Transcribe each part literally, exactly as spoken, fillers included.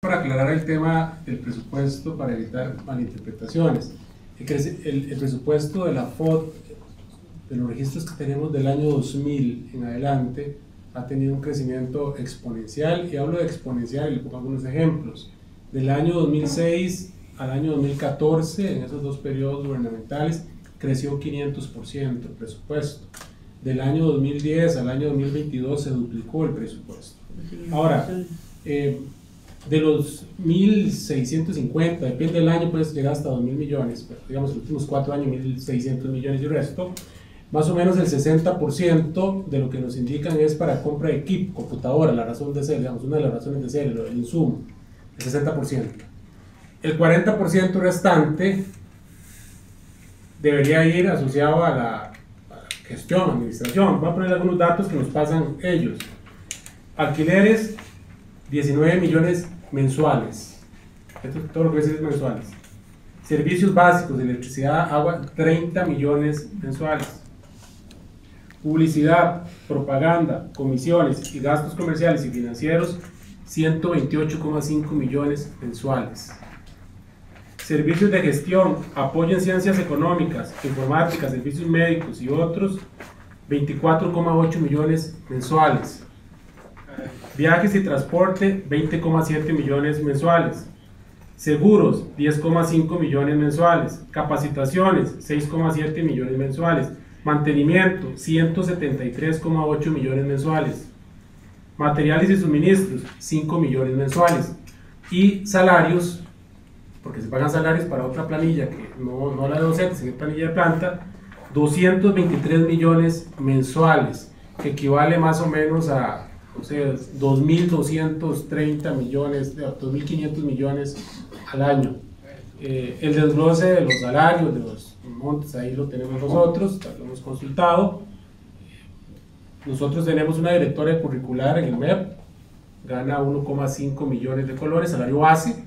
Para aclarar el tema del presupuesto, para evitar malinterpretaciones, el, el presupuesto de la F O D, de los registros que tenemos del año dos mil en adelante, ha tenido un crecimiento exponencial, y hablo de exponencial y le pongo algunos ejemplos. Del año dos mil seis al año dos mil catorce, en esos dos periodos gubernamentales, creció quinientos por ciento el presupuesto. Del año dos mil diez al año dos mil veintidós se duplicó el presupuesto. Ahora, eh, de los mil seiscientos cincuenta, depende del año, puede llegar hasta dos mil millones, pero digamos los últimos cuatro años mil seiscientos millones y resto, más o menos el sesenta por ciento de lo que nos indican es para compra de equipo, computadora, la razón de ser, digamos una de las razones de ser, el insumo, el sesenta por ciento. El cuarenta por ciento restante debería ir asociado a la, a la gestión, administración. Voy a poner algunos datos que nos pasan ellos. Alquileres, diecinueve millones mensuales. Esto es todo lo que es mensuales. Servicios básicos, electricidad, agua, treinta millones mensuales. Publicidad, propaganda, comisiones y gastos comerciales y financieros, ciento veintiocho coma cinco millones mensuales. Servicios de gestión, apoyo en ciencias económicas, informática, servicios médicos y otros, veinticuatro coma ocho millones mensuales. Viajes y transporte, veinte coma siete millones mensuales. Seguros, diez coma cinco millones mensuales. Capacitaciones, seis coma siete millones mensuales. Mantenimiento, ciento setenta y tres coma ocho millones mensuales. Materiales y suministros, cinco millones mensuales. Y salarios, porque se pagan salarios para otra planilla, que no, no la de docente, sino planilla de planta, doscientos veintitrés millones mensuales, que equivale más o menos a... O sea, dos mil doscientos treinta millones, dos mil quinientos millones al año. Eh, el desglose de los salarios, de los montes, ahí lo tenemos nosotros, lo hemos consultado. Nosotros tenemos una directora curricular en el M E P, gana uno coma cinco millones de colones, salario base,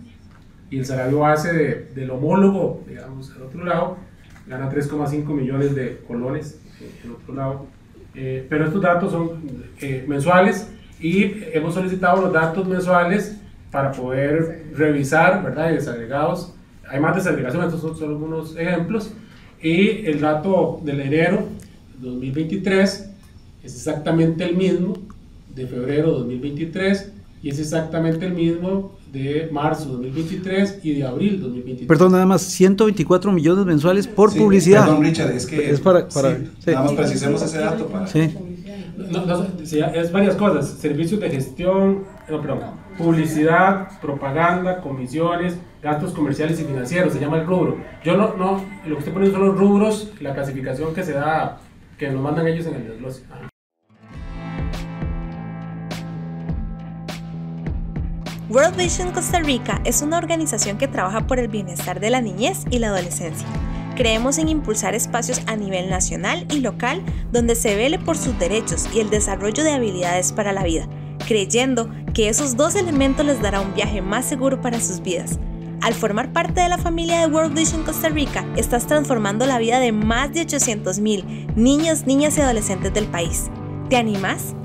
y el salario base de, del homólogo, digamos, al otro lado, gana tres coma cinco millones de colones, al otro lado. Eh, pero estos datos son eh, mensuales, y hemos solicitado los datos mensuales para poder revisar, ¿verdad?, y desagregados. Hay más desagregaciones, estos son solo algunos ejemplos. Y el dato del enero dos mil veintitrés es exactamente el mismo de febrero dos mil veintitrés, y es exactamente el mismo de marzo dos mil veintitrés y de abril dos mil veintitrés. Perdón, nada más, ciento veinticuatro millones mensuales por sí, publicidad. Perdón, Richard, es que... Es para... para sí, sí. Nada más precisemos ese dato para... Sí. No, no, es varias cosas, servicios de gestión, no, perdón, publicidad, propaganda, comisiones, gastos comerciales y financieros, se llama el rubro. Yo no, no, lo que estoy poniendo son los rubros, la clasificación que se da, que nos mandan ellos en el desglose. World Vision Costa Rica es una organización que trabaja por el bienestar de la niñez y la adolescencia. Creemos en impulsar espacios a nivel nacional y local donde se vele por sus derechos y el desarrollo de habilidades para la vida, creyendo que esos dos elementos les dará un viaje más seguro para sus vidas. Al formar parte de la familia de World Vision Costa Rica, estás transformando la vida de más de ochocientos mil niños, niñas y adolescentes del país. ¿Te animás?